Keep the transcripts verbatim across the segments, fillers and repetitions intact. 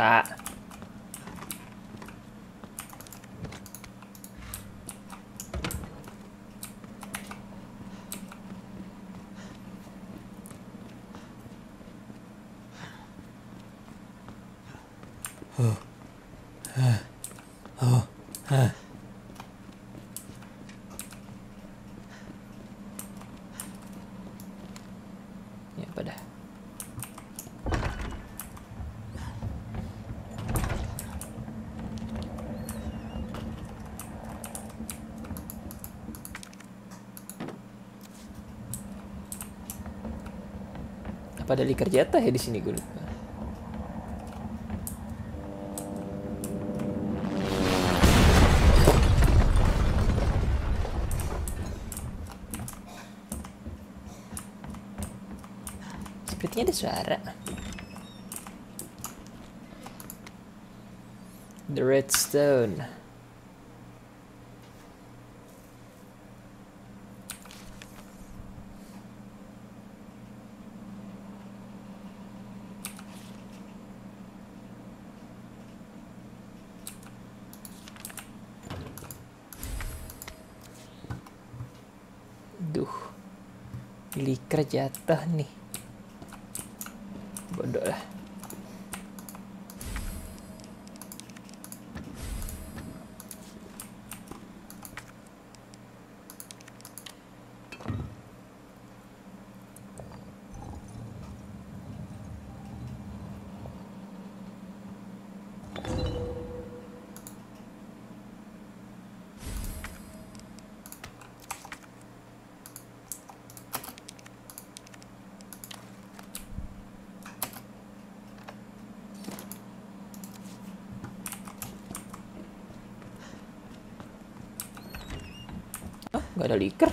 that. Pada kerja teh ya di sini gue lupa. Sepertinya ada suara. The redstone. Liker jatuh nih, bodoh lah. Gak ada liker.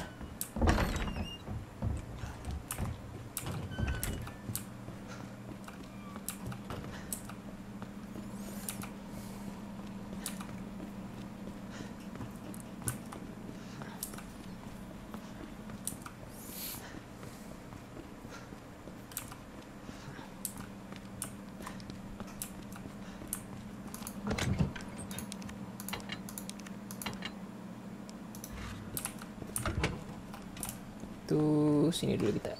Sini dulu kita.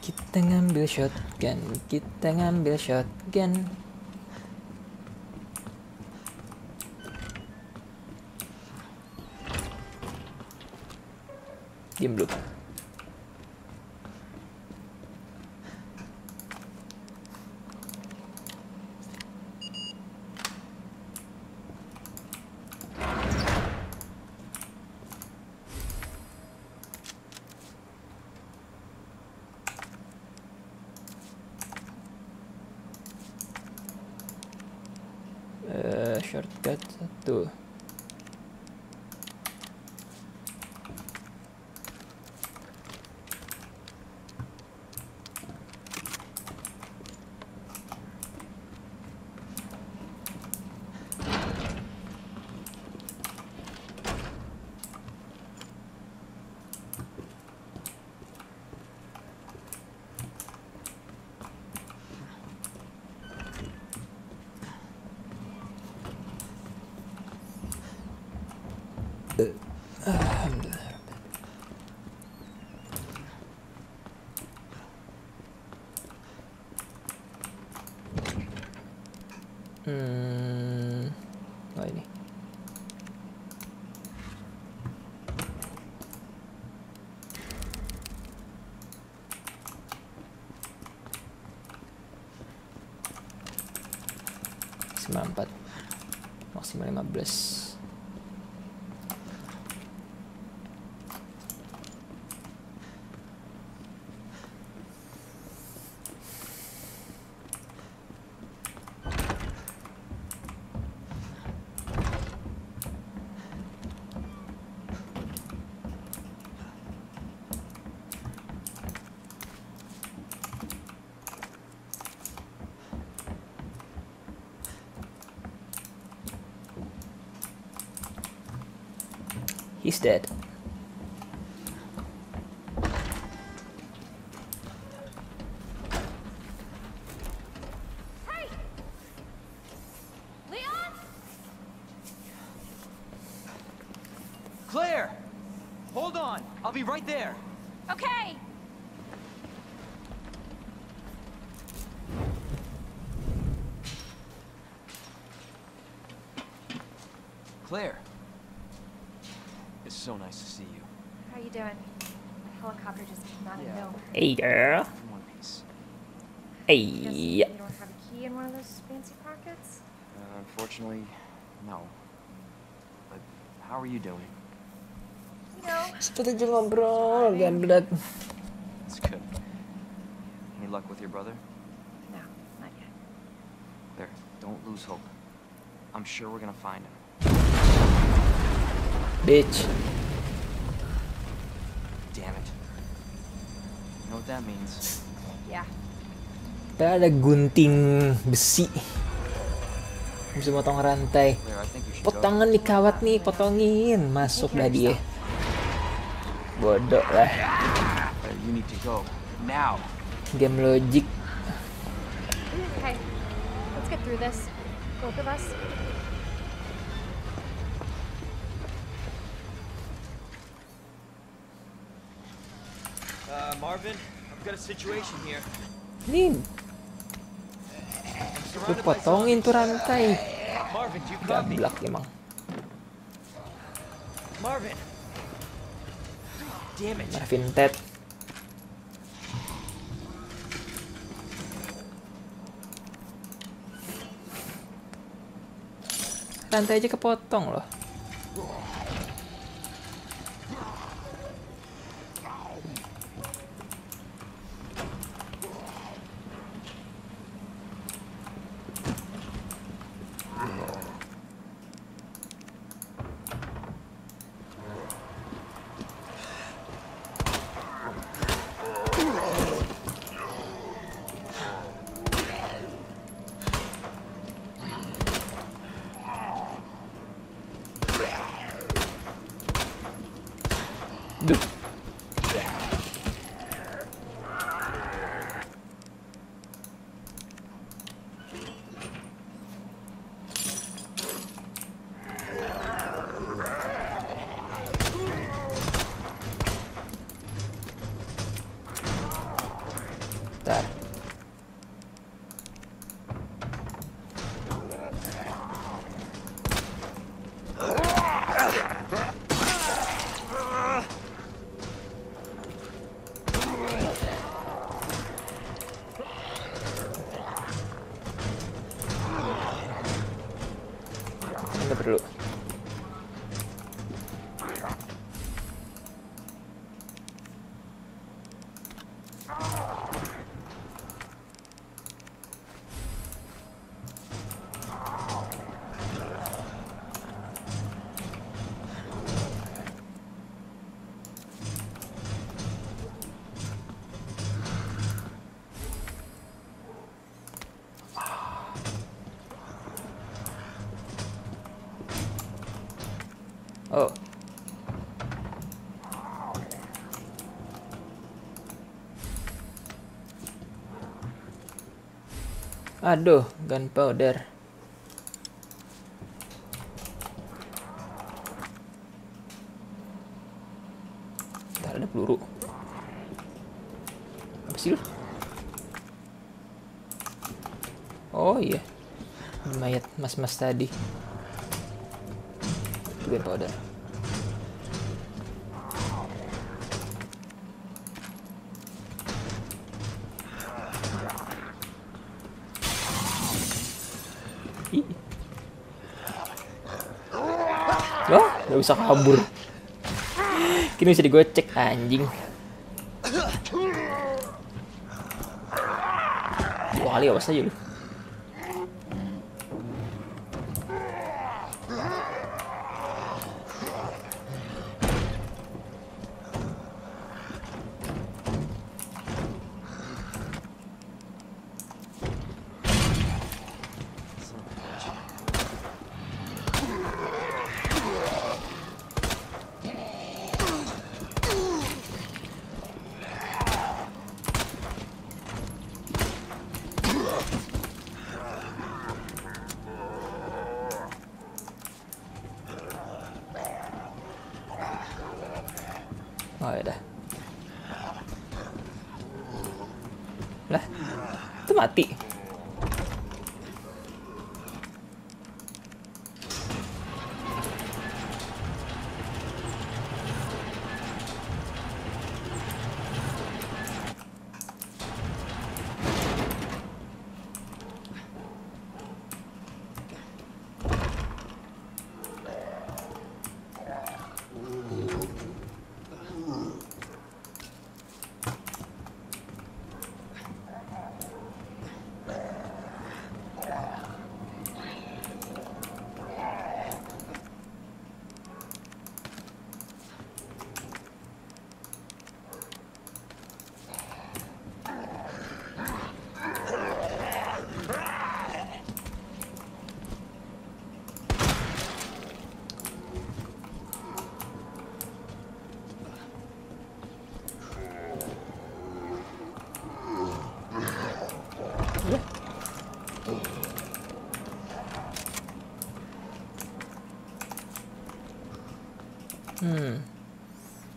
Kita ngambil shotgun, kita ngambil shotgun. Diam dulu. Shortcut satu. Hmm, oh ini. sembilan puluh empat, maksimal lima belas. He's dead. on. I'll be right there. Okay. Claire. It's so nice to see you. How you doing? The helicopter just came out yeah. of nowhere. Hey, girl. From One Piece. Hey. You don't have a key in one of those fancy pockets? Uh, unfortunately, no. But how are you doing? You know. Seperti jalan bro, dan berat. It's good. Any luck with your brother? No, not yet. There. Don't lose hope. I'm sure we're gonna find him. Bitch. Damn it. You know what that means? Yeah. Ada gunting besi. Bisa potong rantai. Potongan nih kawat nih, potongin. Masuk dah dia. Bodoh lah. Game logic. Okay. Let's get through this. Both of us. Uh, Marvin, I've got a situation here. Nih, lu potongin tuh rantai. Marvin, do you copy? Gablak emang. Marvin, damn it. Marvin Ted. Rantai aja kepotong loh. Oh. Aduh, gunpowder. Entar ada peluru. Apa sih lu? Oh iya. Mayat mas-mas tadi. Gunpowder. Gak bisa kabur. Kini bisa digocek anjing. Dua kali awas aja lu. God. Lah, itu mati. Hmm,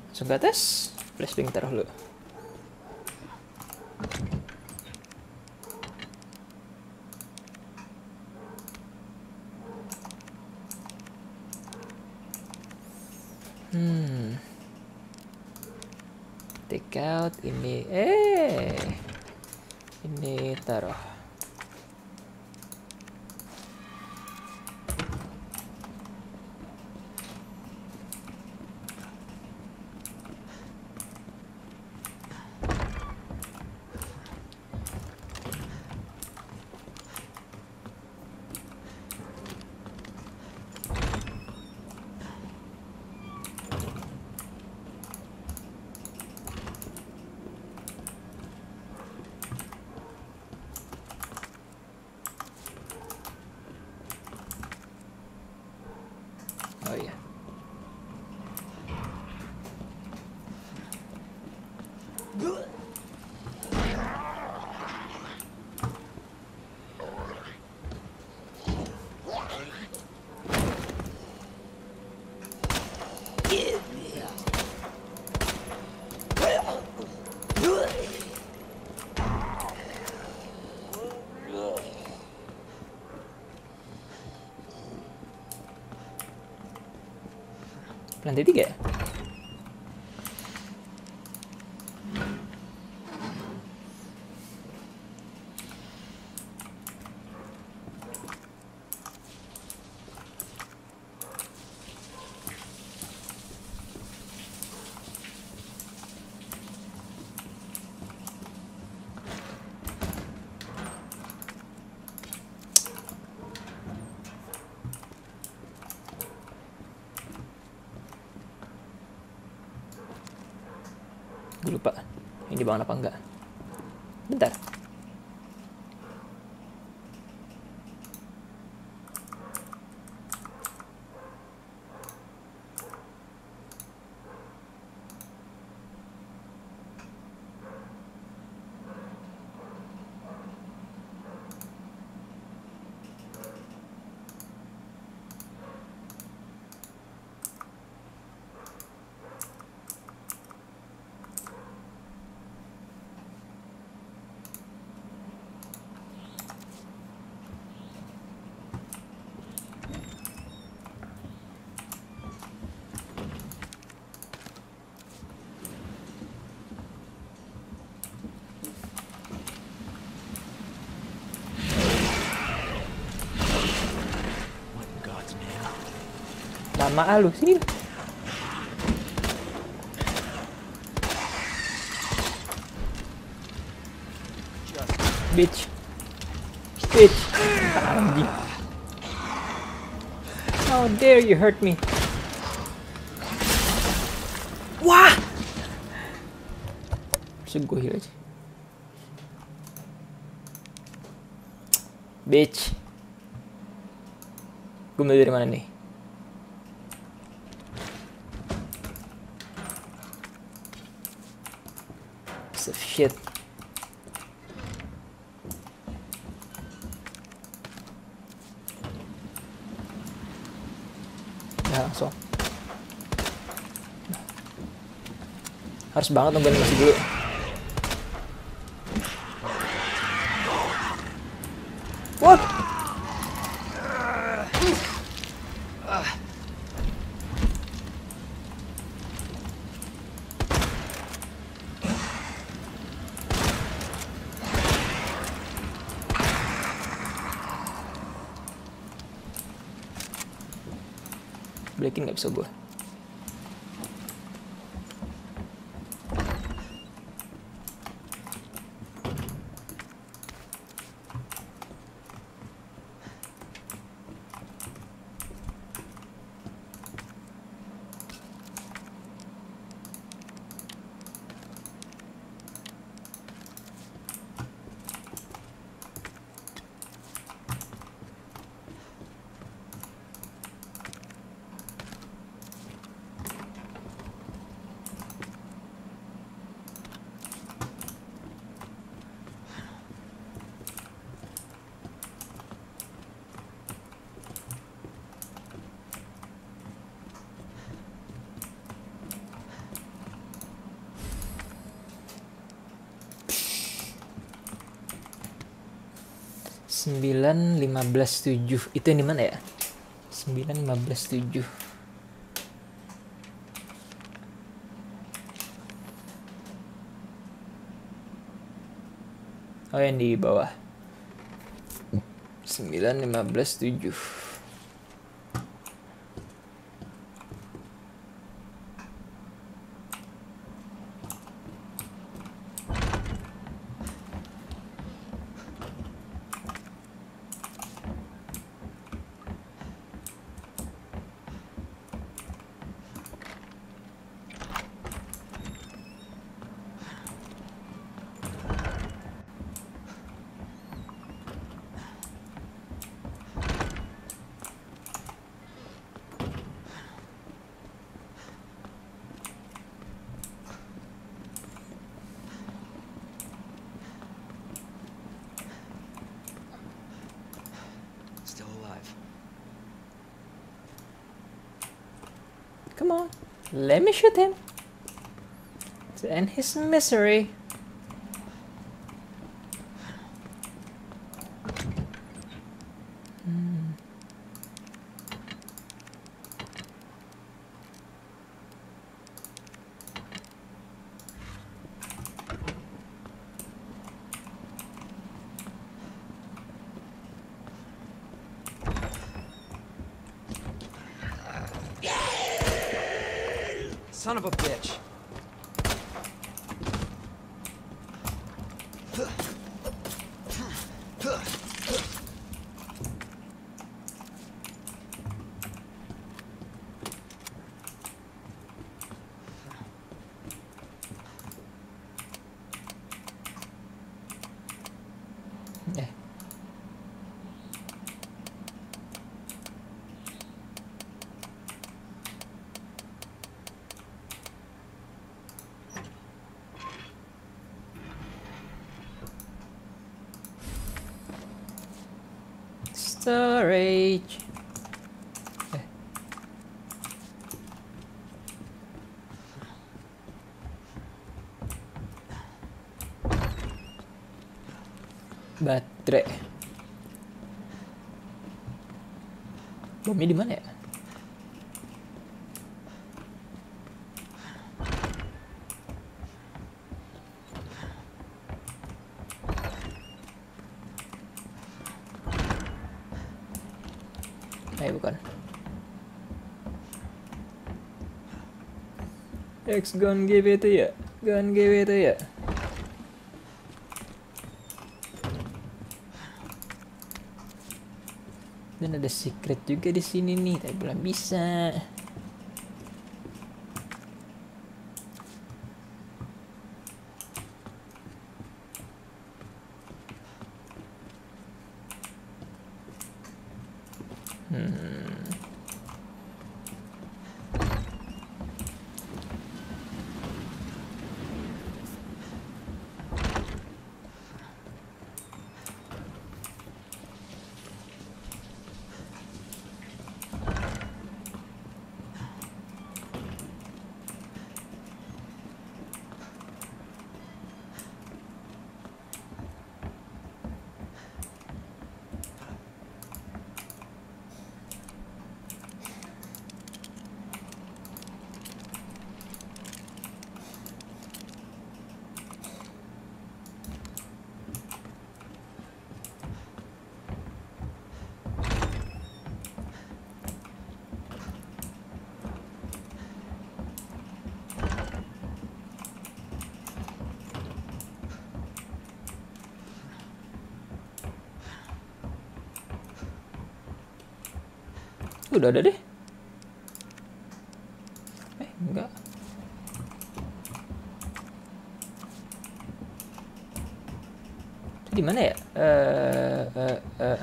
langsung ke atas, flashbang taruh dulu. Hmm, take out ini, eh, ini taruh. Lantai tiga ya? Lupa ini bangun apa enggak, bentar. Lama ah lu, sini. Bitch. Bitch. Anjing. How dare you hurt me. Wah! Harusnya gue heal aja. Bitch. Gue mulai dari mana nih? Shit. Nah, langsung. Nah. Harus banget nunggu animasi dulu. What? Balikin nggak bisa gue. sembilan lima belas tujuh itu yang di mana ya? sembilan lima belas tujuh. Oh, yang di bawah. sembilan lima belas tujuh. Come on, let me shoot him to end his misery. Hmm. Son of a bitch. Storage. Eh. Baterai. Bomnya di mana ya? X gun give it to ya, gun give it to ya. Dan ada secret juga di sini nih, tapi belum bisa. Udah ada deh. Eh, enggak. Itu di mana ya? Eh eh eh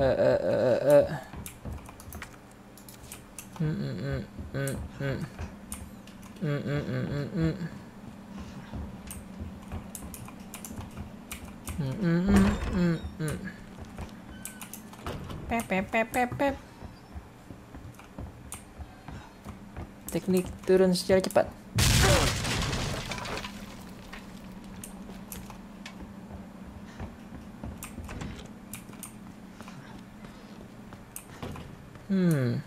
eh eh eh eh. Hmm hmm hmm hmm. Hmm hmm hmm hmm. Hmm hmm hmm hmm. Pep pep pep pep pep. Teknik turun secara cepat. Hmm.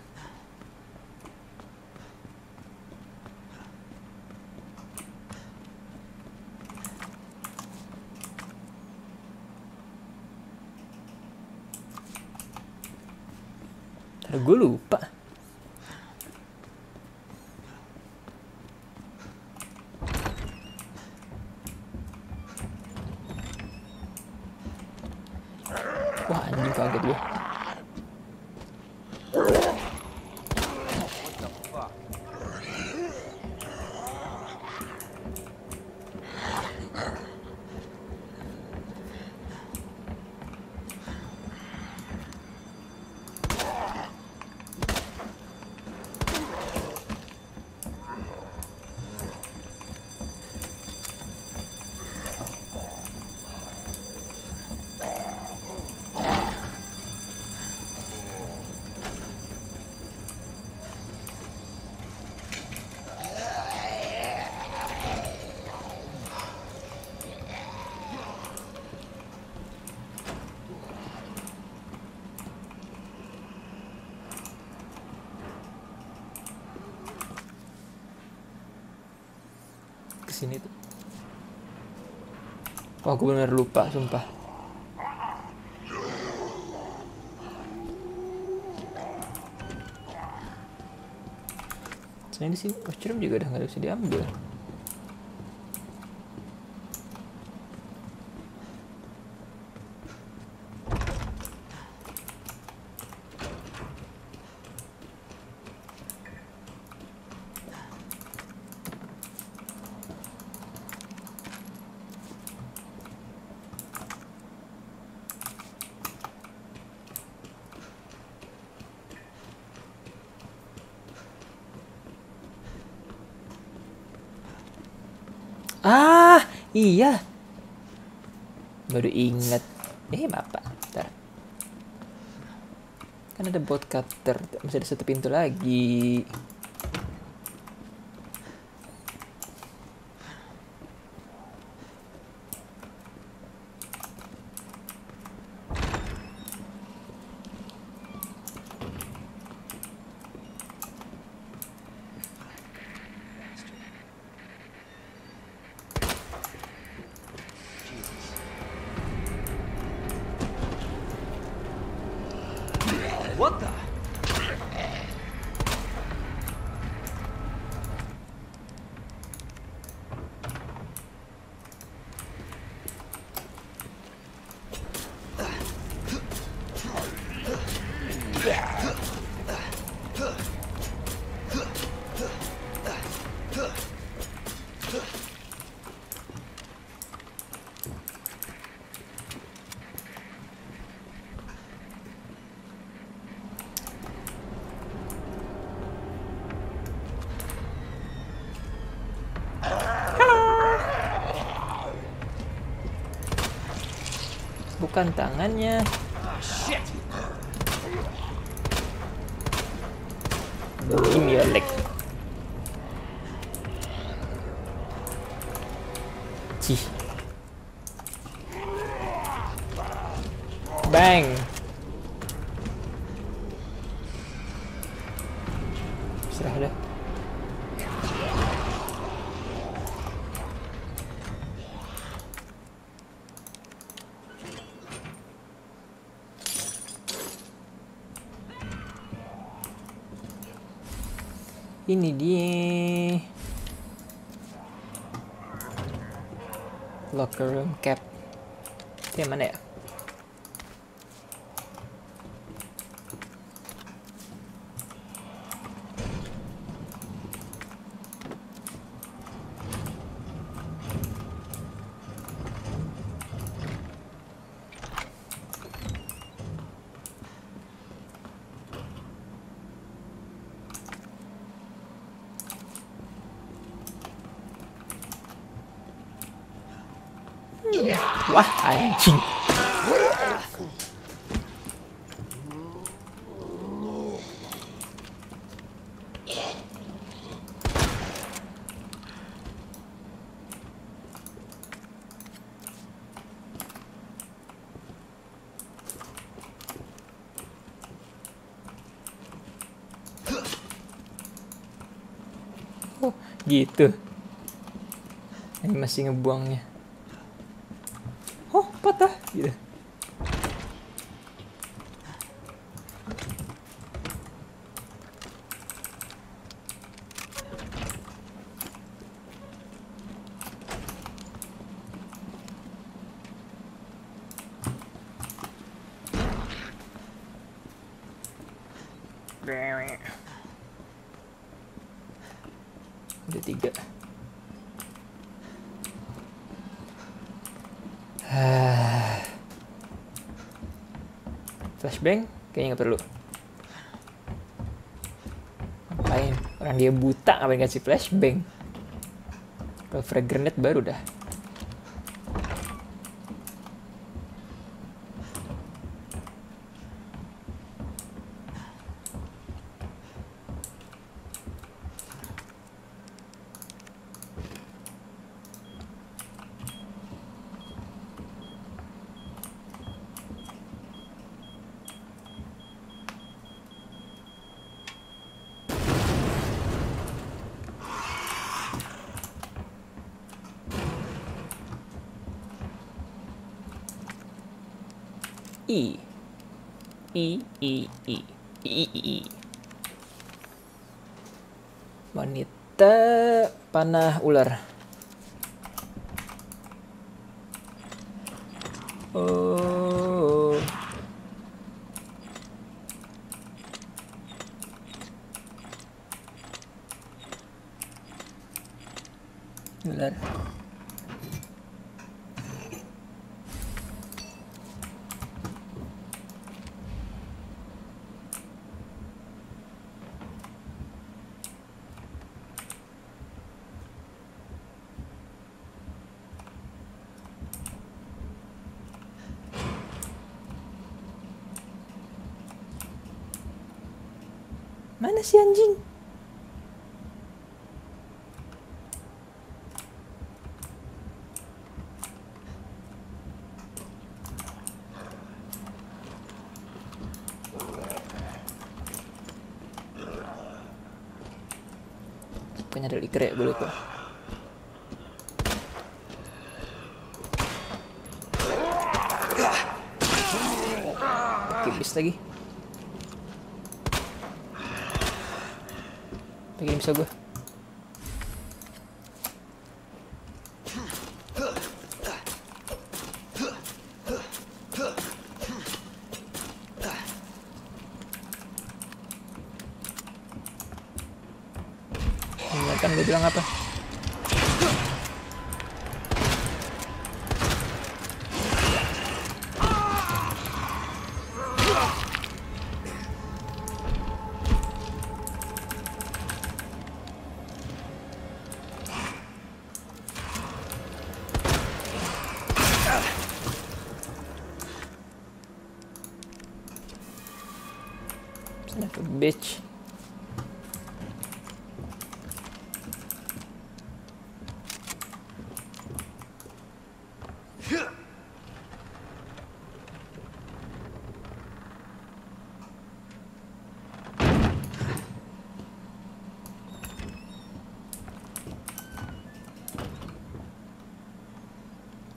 Gue lupa. Wah, anjing, kaget gue. Sini tuh. Wah, aku bener lupa, sumpah. Sini di sini mushroom juga udah nggak bisa diambil. Ah, iya. Baru ingat. Eh, bapak. Bentar. Kan ada bot cutter. Masih ada satu pintu lagi. What the? Bukan tangannya. Give me your leg. Cih. Bang. Serah dah. Ini dia locker room cap. Itu yang mana ya? Wah, anjing. Gitu. Ini masih ngebuangnya. Oh, patah gitu. Flashbang? Kayaknya nggak perlu. Ngapain? Orang dia buta ngapain kasih flashbang? Kalau frag grenade baru dah. I, I, I, I, I, I. Wanita panah ular. Oh. Ular. Mana si anjing? Punya dari gerak boleh kok. Kipis lagi. Lagi bisa gue. Kan gue bilang apa? Like a bitch.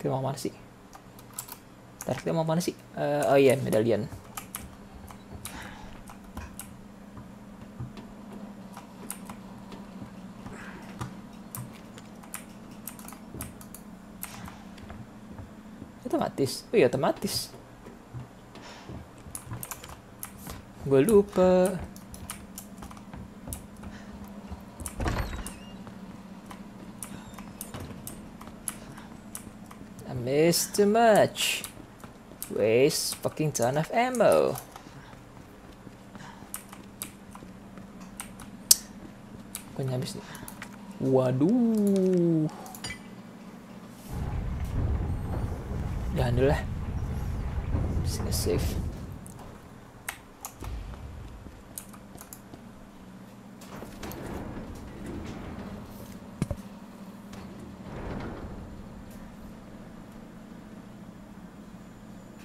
Kita mau mana sih? Ntar kita mau mana sih? Uh, oh iya, medallion. Otomatis, oh iya otomatis. Gue lupa. I missed too much. Waste fucking ton of ammo. Gue nyabis nih. Waduh. ano lah. Save.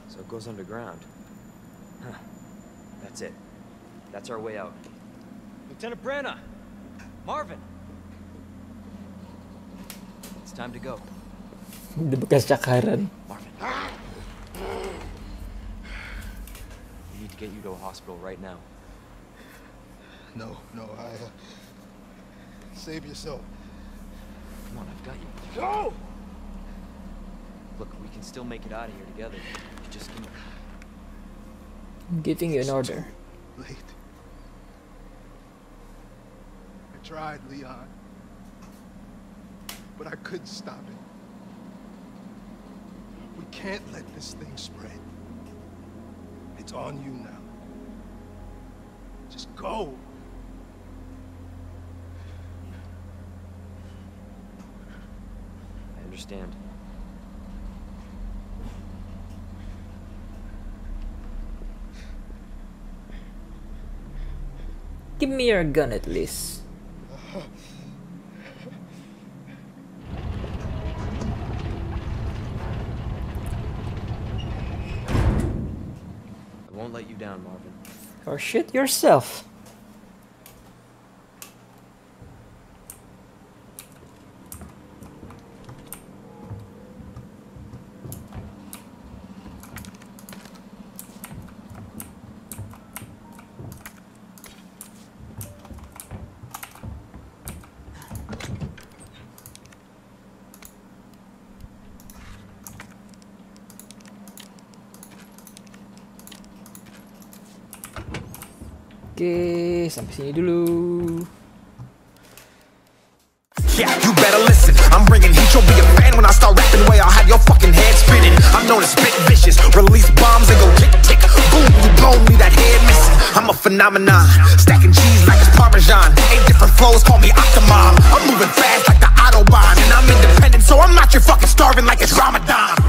So it goes underground. Huh. That's it. That's our way out. Lieutenant Branagh! Marvin! It's time to go. Di bekas cakaran. Marvin. We need to get you to a hospital right now. No, no, I... Uh, save yourself. Come on, I've got you. Go! Look, we can still make it out of here together. You just can... I'm giving you an order. It's too late. I tried, Leon. But I couldn't stop it. We can't let this thing spread. It's on you now. Just go. I understand. Give me your gun at least. Down, Marvin. Or shit yourself. Okay, sampai sini dulu. Yeah, you better listen. I'm bringing heat. You'll be a fan when I start rapping. Way I'll have your fucking head spinning. I'm known to spit vicious, release bombs and go tick tick. Boom, you blow me that head missing. I'm a phenomenon, stacking cheese like it's Parmesan. Eight different flows, call me Octomom. I'm moving fast like the Autobahn, and I'm independent, so I'm not your fucking starving like it's Ramadan.